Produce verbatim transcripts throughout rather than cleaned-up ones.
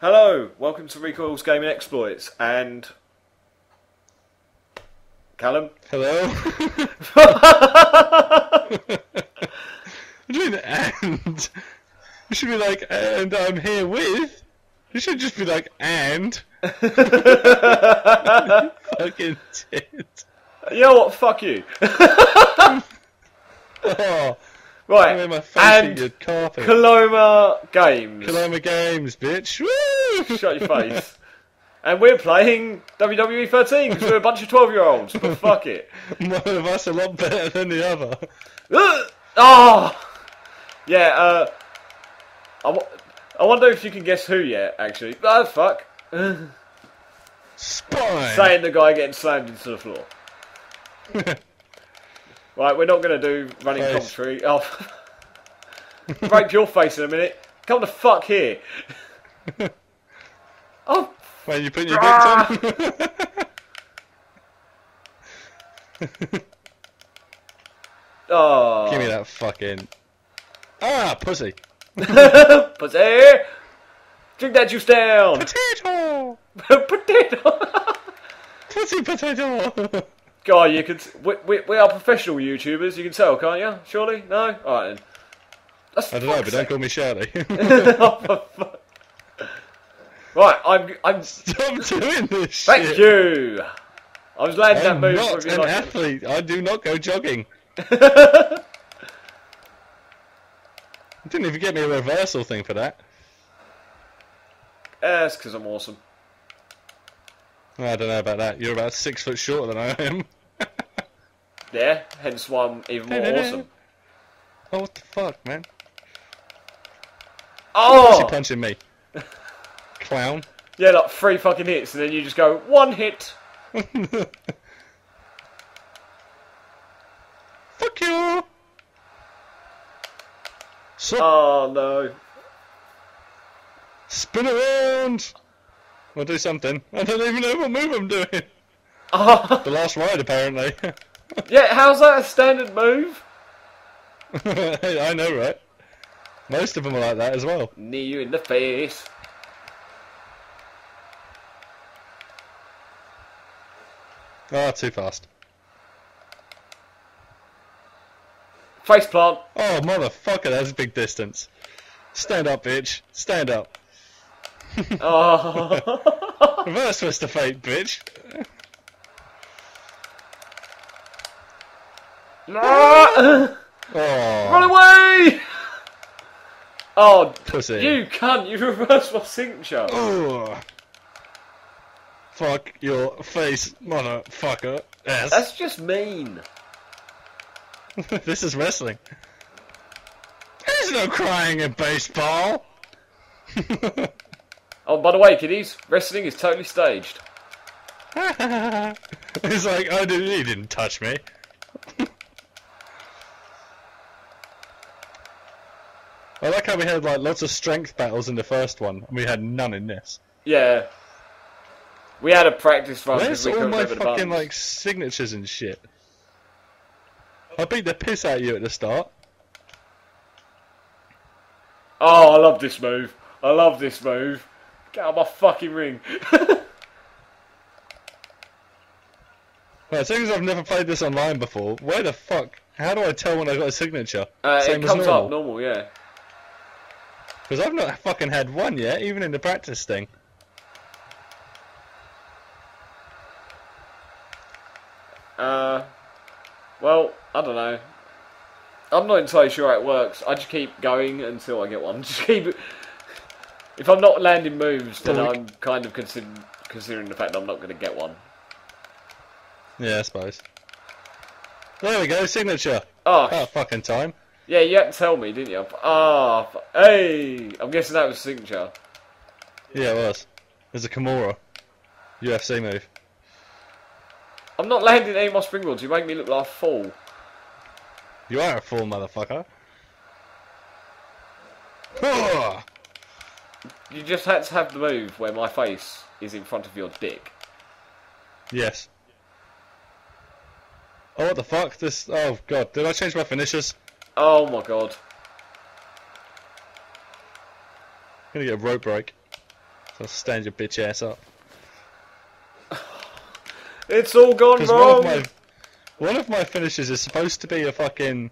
Hello, welcome to Recoil Gaming Exploits and Callum. Hello. I'm doing the and. You should be like, and I'm here with. You should just be like, and. Fucking tit. You know what? Fuck you. Oh. Right, my and Caloma Games. Caloma Games, bitch. Woo! Shut your face. And we're playing W W E thirteen because we're a bunch of twelve-year-olds, but fuck it. One of us a lot better than the other. Oh! Yeah, uh... I, w I wonder if you can guess who yet, actually. Oh, fuck. Spine! Saying the guy getting slammed into the floor. Right, we're not going to do running face. Commentary. Oh, rape your face in a minute. Come the fuck here. Oh, when you put your dick on. Oh, give me that fucking ah pussy. Pussy, drink that juice down. Potato, potato, pussy potato. God, you can. We, we, we are professional YouTubers. You can tell, can't you? Surely, no. All right then. That's I don't know, but don't call me Shirley. Oh, right, I'm. I'm. Stop doing this. Thank shit. you. I was glad that move. I'm not an like athlete. It. I do not go jogging. You didn't even get me a reversal thing for that. That's because I'm awesome. I don't know about that. You're about six foot shorter than I am. Yeah, hence why I'm even more awesome. Oh, what the fuck, man? Oh! Why is he punching me? Clown. Yeah, like three fucking hits, and then you just go, one hit! Fuck you! So oh, no. Spin around! I'll do something. I don't even know what move I'm doing. Oh. The last ride, apparently. Yeah, how's that a standard move? I know, right? Most of them are like that as well. Knee you in the face. Ah, oh, too fast. Face plant. Oh, motherfucker, that's a big distance. Stand up, bitch. Stand up. Oh. Reverse twist of fate, bitch. No. Oh. Run away! Oh, pussy. You cunt, you reversed my signature. Oh. Fuck your face, motherfucker. Yes. That's just mean. This is wrestling. There's no crying in baseball. Oh, by the way, kiddies, wrestling is totally staged. It's like, I didn't, he didn't touch me. I like how we had like lots of strength battles in the first one, and we had none in this. Yeah. We had a practice run. Where's all my fucking like signatures and shit? I beat the piss out of you at the start. Oh, I love this move. I love this move. Get out of my fucking ring. Right, seeing as I've never played this online before, where the fuck? How do I tell when I got a signature? Uh, Same it comes as normal. up normal, yeah. Because I've not fucking had one yet, even in the practice thing. Uh, well, I don't know. I'm not entirely sure how it works. I just keep going until I get one. Just keep. If I'm not landing moves, then I'm kind of consider considering the fact that I'm not going to get one. Yeah, I suppose. There we go, signature. Oh, oh fucking time. Yeah, you had to tell me, didn't you? Ah, oh, hey, I'm guessing that was signature. Yeah, it was. It was a Kimura U F C move. I'm not landing any more springboards. You make me look like a fool. You are a fool, motherfucker. Oh! You just had to have the move where my face is in front of your dick. Yes. Oh, what the fuck? This. Oh, God. Did I change my finishers? Oh, my God. I'm gonna get a rope break. I'll stand your bitch ass up. It's all gone wrong! One of, my, one of my finishes is supposed to be a fucking...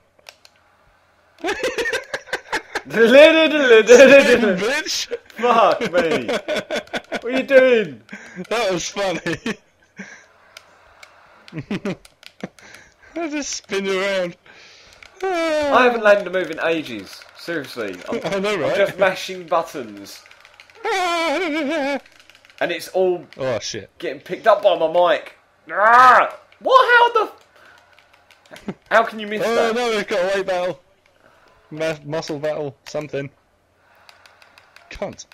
bitch! Fuck me! What are you doing? That was funny. I just spin you around. I haven't landed a move in ages. Seriously. I'm, I know, right? I'm just mashing buttons. And it's all oh, shit. Getting picked up by my mic. Ah! What? How the... How can you miss oh, that? Oh no, we've got a weight battle. M muscle battle. Something. Cunt.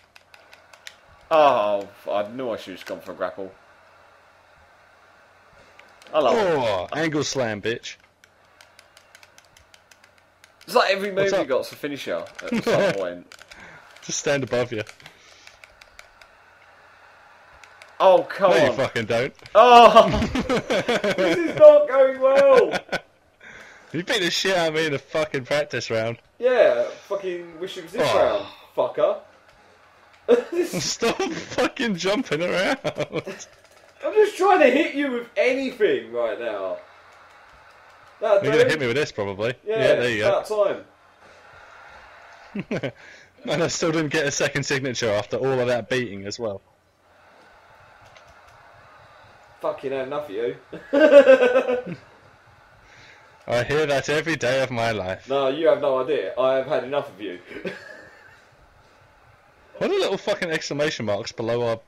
Oh, I knew I should have just gone for a grapple. I love oh, it. Angle slam, bitch. It's like every move you got's a finisher at some point. Just stand above you. Oh, come no, on. You fucking don't. Oh! This is not going well! You beat the shit out of me in the fucking practice round. Yeah, fucking wish it was this oh. round, fucker. Stop fucking jumping around. I'm just trying to hit you with anything right now. That You're going to hit me with this, probably. Yeah, yeah there you that go. That time. And I still didn't get a second signature after all of that beating as well. Fucking had enough of you. I hear that every day of my life. No, you have no idea. I have had enough of you. What are little fucking exclamation marks below our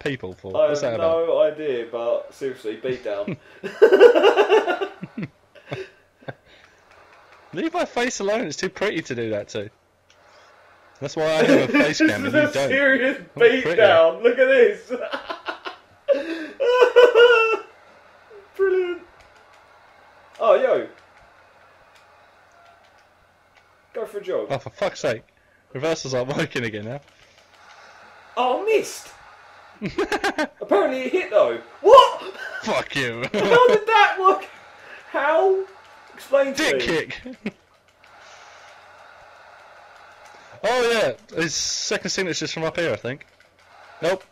people for? I What's have that no about? idea, but seriously, beat down. Leave my face alone. It's too pretty to do that to. That's why I have a face cam and you don't. This is a serious beat down. Look at this. Brilliant. Oh, yo. Go for a jog. Oh, for fuck's sake. Reversals aren't working again now. Oh, I missed. Apparently it hit, though. What? Fuck you. How did that work? How? Explain to me. Dick kick. Oh, yeah. His second signature's from up here, I think. Nope.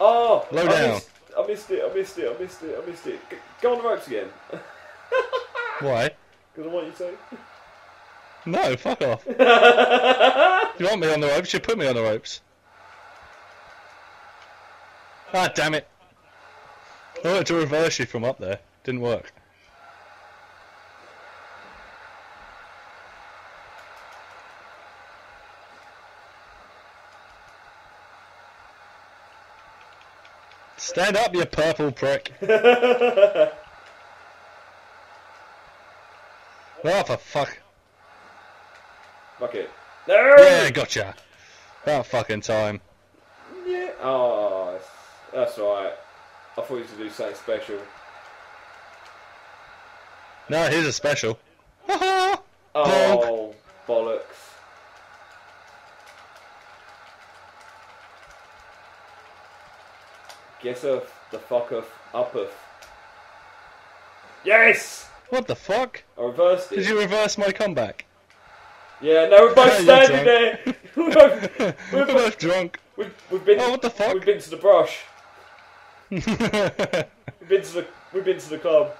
Oh. Low down. Missed, I missed it, I missed it, I missed it, I missed it. Go on the ropes again. Why? Because I want you to. No, fuck off. You want me on the ropes, you put me on the ropes. Ah, damn it. I wanted to reverse you from up there. Didn't work. Stand up, you purple prick. Oh, for fuck. Fuck it. No! Yeah, gotcha. About fucking time. Yeah. Oh, that's right. I thought you were to do something special. No, here's a special. Oh, bonk. Bollocks. Guesseth, the fucketh, uppeth. Yes! What the fuck? I reversed it. Did you reverse my comeback? Yeah, no, we're both standing there. We're both, we're we're both, both drunk. We've, we've been. Oh, what the fuck? We've been to the brush. we've been to the. We've been to the club.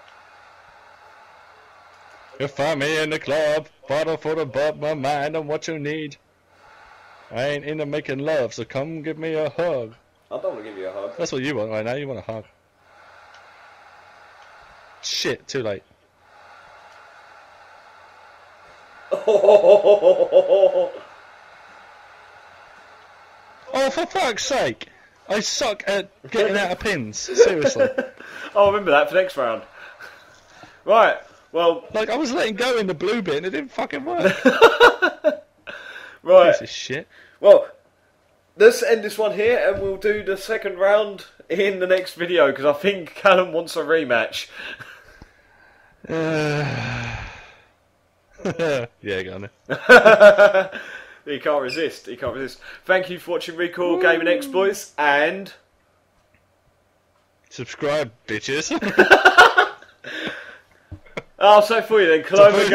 You find me in the club, bottle full of bub, my mind on what you need. I ain't into making love, so come give me a hug. I don't want to give you a hug. That's what you want right now, you want a hug. Shit, too late. Oh, for fuck's sake! I suck at getting out of pins, seriously. Oh, I remember that for next round. Right, well... Like, I was letting go in the blue bit and it didn't fucking work. Right. Piece of shit. Well... Let's end this one here, and we'll do the second round in the next video, because I think Callum wants a rematch. Uh... yeah, go on then. He can't resist, he can't resist. Thank you for watching Recoil Gaming Exploits, and... subscribe, bitches. I'll say for you then, Caloma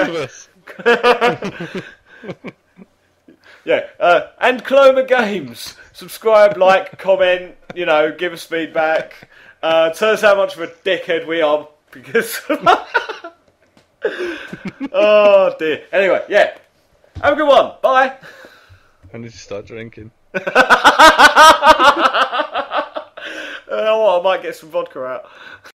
Games. Yeah, uh, and Caloma Games. Subscribe, like, comment, you know, give us feedback. Uh, tell us how much of a dickhead we are, because... oh, dear. Anyway, yeah. Have a good one. Bye. I need to start drinking. uh, well, I might get some vodka out.